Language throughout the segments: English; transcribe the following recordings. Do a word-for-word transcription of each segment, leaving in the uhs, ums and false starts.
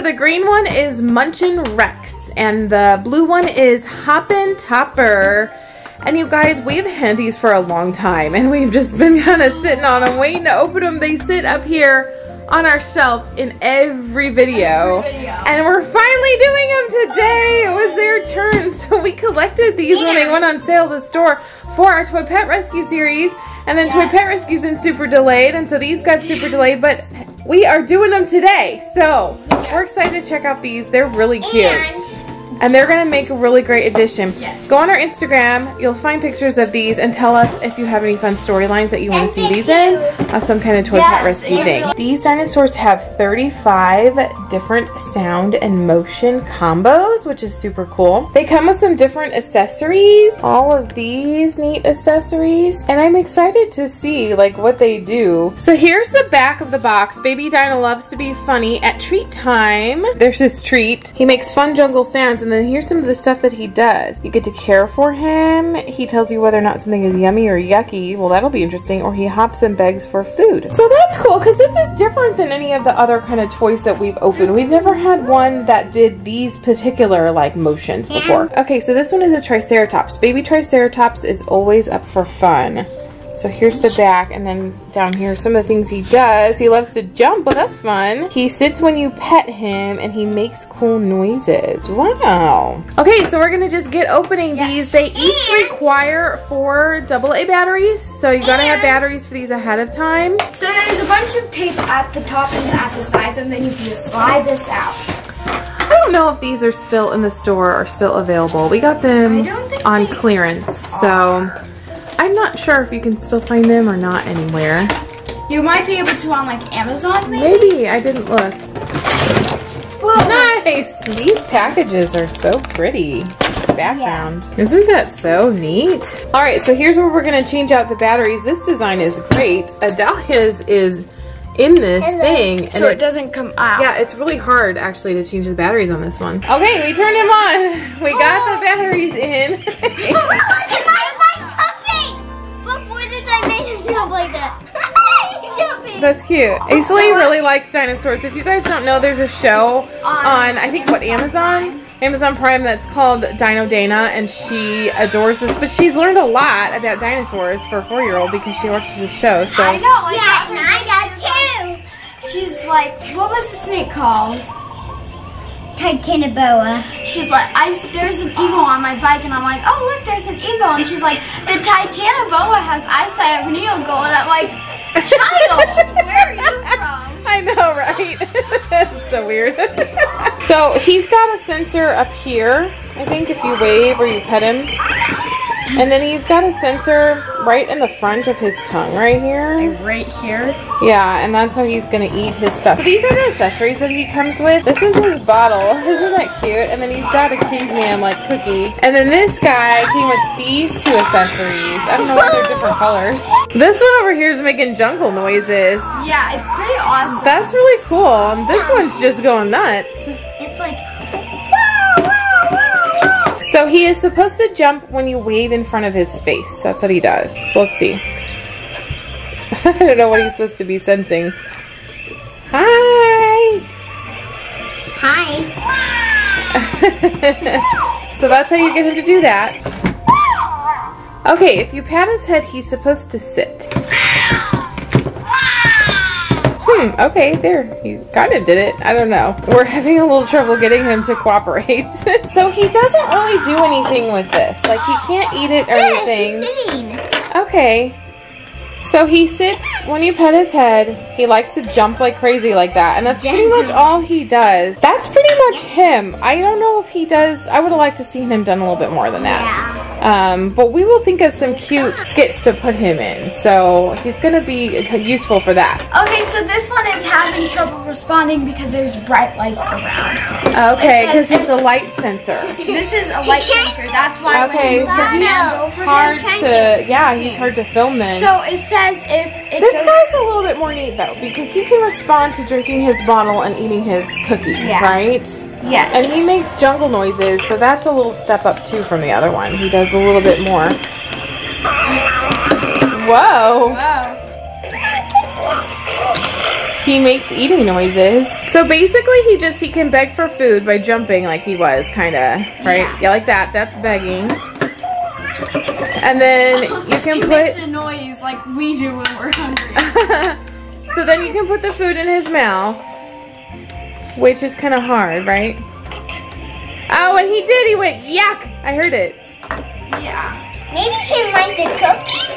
So the green one is Munchin Rex, and the blue one is Hoppin Topper. And you guys, we've had these for a long time, and we've just been kind of sitting on them, waiting to open them. They sit up here on our shelf in every video, every video. And we're finally doing them today. It was their turn, so we collected these yeah. when they went on sale at the store for our Toy Pet Rescue series, and then yes. Toy Pet Rescue's been super delayed, and so these got super delayed, but we are doing them today, so yes. we're excited to check out these. They're really cute. And And they're going to make a really great addition. Yes. Go on our Instagram. You'll find pictures of these and tell us if you have any fun storylines that you want to see these in. Uh, some kind of Toy Pet Rescue thing. These dinosaurs have thirty-five different sound and motion combos, which is super cool. They come with some different accessories. All of these neat accessories. And I'm excited to see like what they do. So here's the back of the box. Baby Dino loves to be funny at treat time. There's his treat. He makes fun jungle sounds, and And then here's some of the stuff that he does. You get to care for him. He tells you whether or not something is yummy or yucky. Well, that'll be interesting. Or he hops and begs for food. So that's cool, because this is different than any of the other kind of toys that we've opened. We've never had one that did these particular like motions before. Okay, so this one is a Triceratops. Baby Triceratops is always up for fun. So here's the back, and then down here, some of the things he does. He loves to jump, but that's fun. He sits when you pet him, and he makes cool noises. Wow. Okay, so we're gonna just get opening yes. these. They each require four double A batteries, so you gotta have batteries for these ahead of time. So there's a bunch of tape at the top and at the sides, and then you can just slide this out. I don't know if these are still in the store or still available. We got them on clearance, so. I'm not sure if you can still find them or not anywhere. You might be able to on like Amazon maybe? Maybe, I didn't look. Whoa. Nice! These packages are so pretty. Background. Yeah. Isn't that so neat? Alright, so here's where we're going to change out the batteries. This design is great. Adalia's is in this and thing. Then, so and it doesn't come out. Yeah, it's really hard actually to change the batteries on this one. Okay, we turned them on. We got oh. the batteries in. Like that. That's cute. Aisley really likes dinosaurs. If you guys don't know, there's a show on, I think, what, Amazon? Amazon Prime that's called Dino Dana, and she adores this, but she's learned a lot about dinosaurs for a four-year-old because she watches the show, so. I know, I yeah, and I got two. She's like, what was the snake called? Titanoboa. She's like, I, there's an eagle on my bike, and I'm like, oh look, there's an eagle, and she's like, the Titanoboa has eyesight of an eagle, and I'm like, child, where are you from? I know, right? That's so weird. So he's got a sensor up here, I think, if you wave or you pet him, and then he's got a sensor right in the front of his tongue right here. Like right here? Yeah, and that's how he's going to eat his stuff. So these are the accessories that he comes with. This is his bottle. Isn't that cute? And then he's got a caveman like cookie. And then this guy came with these two accessories. I don't know why they're different colors. This one over here is making jungle noises. Yeah, it's pretty awesome. That's really cool. This one's just going nuts. It's like... So he is supposed to jump when you wave in front of his face. That's what he does. So let's see. I don't know what he's supposed to be sensing. Hi! Hi. So that's how you get him to do that. Okay, if you pat his head, he's supposed to sit. Hmm, okay, there. He kind of did it. I don't know. We're having a little trouble getting him to cooperate. So he doesn't really do anything with this. Like, he can't eat it or yeah, anything. He's sitting. Okay. So he sits when you pet his head. He likes to jump like crazy like that. And that's pretty much all he does. That's pretty much him. I don't know if he does. I would have liked to see him done a little bit more than that. Yeah. Um, but we will think of some cute skits to put him in. So he's going to be useful for that. Okay, so this one is having trouble responding because there's bright lights around. Okay, because it's a light sensor. This is a light sensor. That's why okay, when so he's over hard him, to, yeah, he's hard to film then. So it says if it This does, guy's a little bit more neat though, because he can respond to drinking his bottle and eating his cookie, yeah. right? Yes. And he makes jungle noises, so that's a little step up, too, from the other one. He does a little bit more. Whoa. Whoa. He makes eating noises. So basically he just, he can beg for food by jumping like he was, kind of, right? Yeah. yeah, like that. That's begging. And then you can he put... makes a noise like we do when we're hungry. So then you can put the food in his mouth, which is kind of hard, right? Oh, and he did. He went, yuck. I heard it. Yeah. Maybe he liked the cookie?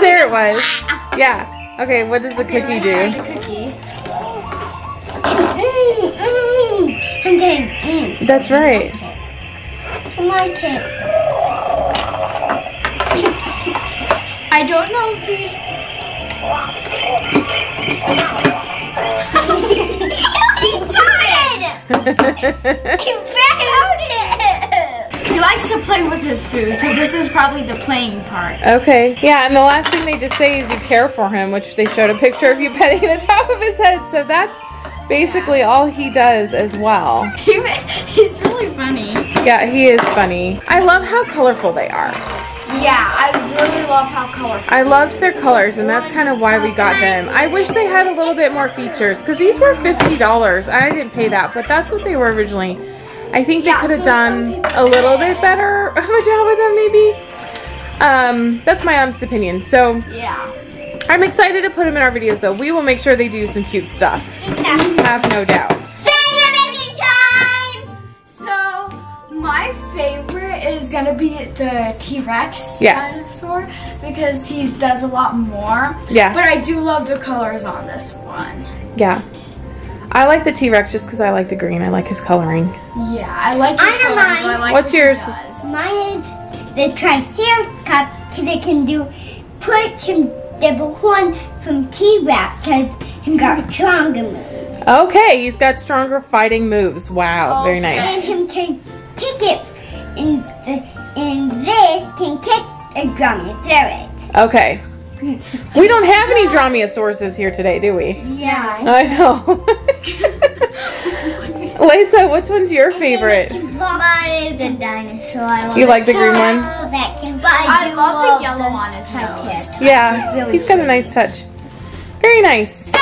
There it was. Yeah. Okay, what does the okay, cookie do? The cookie. Mm, mm, I'm getting, mm. That's right. I like it. I don't know if he... He did it! He found it! He likes to play with his food, so this is probably the playing part. Okay. Yeah, and the last thing they just say is you care for him, which they showed a picture of you petting the top of his head, so that's basically all he does as well. He, he's really funny. Yeah, he is funny. I love how colorful they are. Yeah, I really love how colorful. I loved their colors, and that's kind of why we got them. I wish they had a little bit more features, because these were fifty dollars. I didn't pay that, but that's what they were originally. I think they yeah, could have so done a little bit better of a job with them, maybe. Um, that's my honest opinion, so. Yeah. I'm excited to put them in our videos, though. We will make sure they do some cute stuff. Exactly. Have no doubt. Senior making time! So, my favorite is going to be the T-Rex yeah. dinosaur, because he does a lot more. Yeah. But I do love the colors on this one. Yeah. I like the T-Rex just because I like the green. I like his coloring. Yeah, I like his I coloring. I like What's what yours? Mine is the Triceratops, because it can do put some... the horn from T-Rex because he got stronger moves. Okay, he's got stronger fighting moves. Wow, oh, very nice. And him can kick it, and, the, and this can kick a Dromaeosaurus. Okay. We don't have any Dromaeosauruses here today, do we? Yeah. I know. Lisa, which one's your favorite? Mine is a dinosaur. I love you like the green one? I love the yellow on his nose. Yeah, he's got a nice touch. Very nice. So,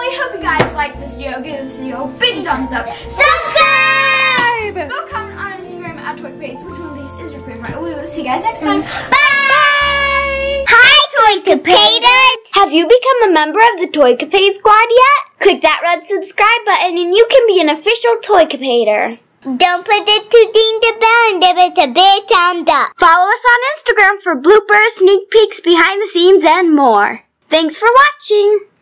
we hope you guys like this video. Give this video a big thumbs up. Subscribe! Go comment on Instagram at Toy Capades. Which one of these is your favorite? We will see you guys next time. Bye! Bye! Hi, Toy Capades! Have you become a member of the Toy Capades squad yet? Click that red subscribe button and you can be an official Toy Capader. Don't forget to ding the bell and give it a big thumbs up. Follow us on Instagram for bloopers, sneak peeks, behind the scenes, and more. Thanks for watching!